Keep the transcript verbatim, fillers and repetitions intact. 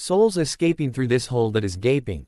souls escaping through this hole that is gaping.